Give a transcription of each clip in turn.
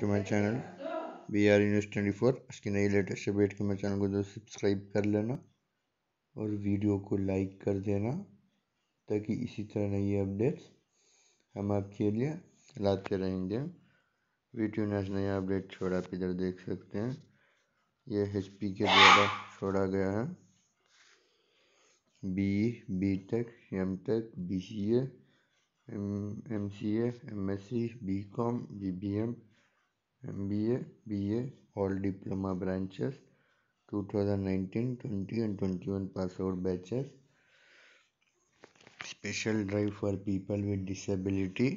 To my channel BR News 24। इसकी नई latest update के मेरे चैनल को जो सब्सक्राइब कर लेना और वीडियो को लाइक कर देना ताकि इसी तरह नई अपडेट्स हम आपके लिए लाते रहेंगे। वीडियो ने आज नया अपडेट छोड़ा, आप इधर देख सकते हैं ये HP के द्वारा छोड़ा गया है। BE, BTech, MTech, BCA, MCA, MSc, BCom, BBM, MBA, BA all diploma branches 2019, 20 and 21 pass out batches. Special drive for people with disability.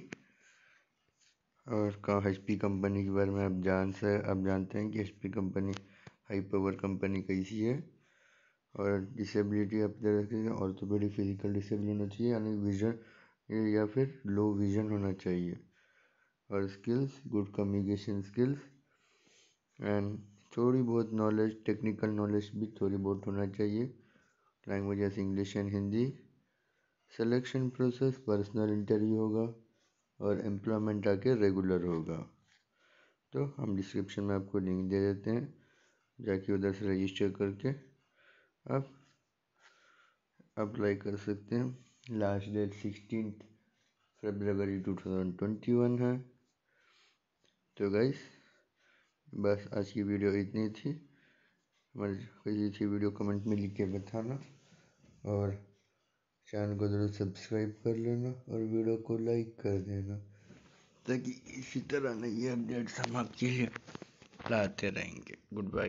और HP कंपनी के बारे में आप जानते हैं कि HP company high power company कैसी है। और डिसेबिलिटी आप दे रखते हैं ऑर्थोपेडिक फिजिकल डिसेबिलिटी होना चाहिए यानी विजन या फिर लो विजन होना चाहिए। और skills good communication skills and थोड़ी बहुत नॉलेज टेक्निकल नॉलेज भी थोड़ी बहुत होना चाहिए। Languages English and Hindi. Selection process personal interview होगा और एम्प्लॉयमेंट आके रेगुलर होगा। तो हम डिस्क्रिप्शन में आपको लिंक दे देते हैं, जाके उधर से रजिस्टर करके आप अप्लाई कर सकते हैं। लास्ट डेट 16 फरवरी 2021 है। तो गाइस बस आज की वीडियो इतनी थी। हमारी कोई थी वीडियो कमेंट में लिख के बताना और चैनल को जरूर सब्सक्राइब कर लेना और वीडियो को लाइक कर देना ताकि इसी तरह नई अपडेट्स हम आपके लिए लाते रहेंगे। Good bye.